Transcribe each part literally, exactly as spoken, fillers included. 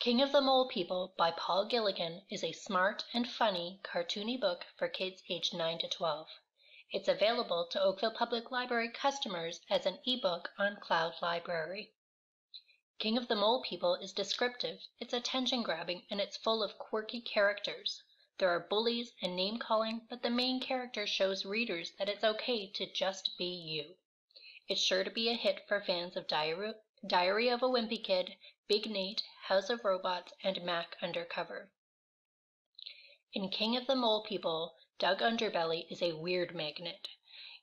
King of the Mole People by Paul Gilligan is a smart and funny, cartoony book for kids aged nine to twelve. It's available to Oakville Public Library customers as an ebook on Cloud Library. King of the Mole People is descriptive, it's attention-grabbing, and it's full of quirky characters. There are bullies and name-calling, but the main character shows readers that it's okay to just be you. It's sure to be a hit for fans of Diary, Diary of a Wimpy Kid, Big Nate, House of Robots, and Mac Undercover. In King of the Mole People, Doug Underbelly is a weird magnet.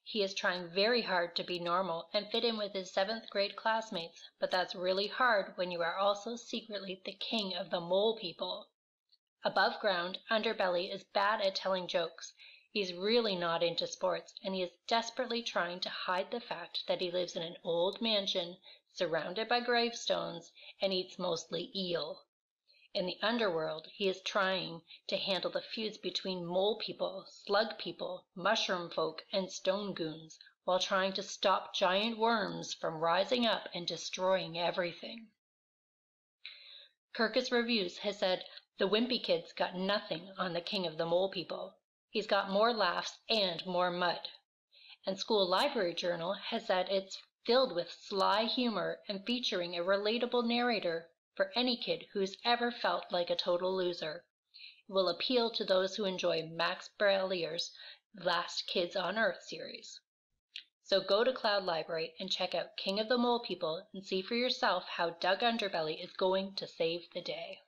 He is trying very hard to be normal and fit in with his seventh grade classmates, but that's really hard when you are also secretly the king of the mole people. Above ground, Underbelly is bad at telling jokes. He's really not into sports, and he is desperately trying to hide the fact that he lives in an old mansion, surrounded by gravestones, and eats mostly eel. In the underworld, he is trying to handle the feuds between mole people, slug people, mushroom folk, and stone goons, while trying to stop giant worms from rising up and destroying everything. Kirkus Reviews has said, "The Wimpy Kid's got nothing on the King of the Mole People. He's got more laughs and more mud." And School Library Journal has said it's filled with sly humor and featuring a relatable narrator for any kid who's ever felt like a total loser. It will appeal to those who enjoy Max Brellier's Last Kids on Earth series. So go to Cloud Library and check out King of the Mole People and see for yourself how Doug Underbelly is going to save the day.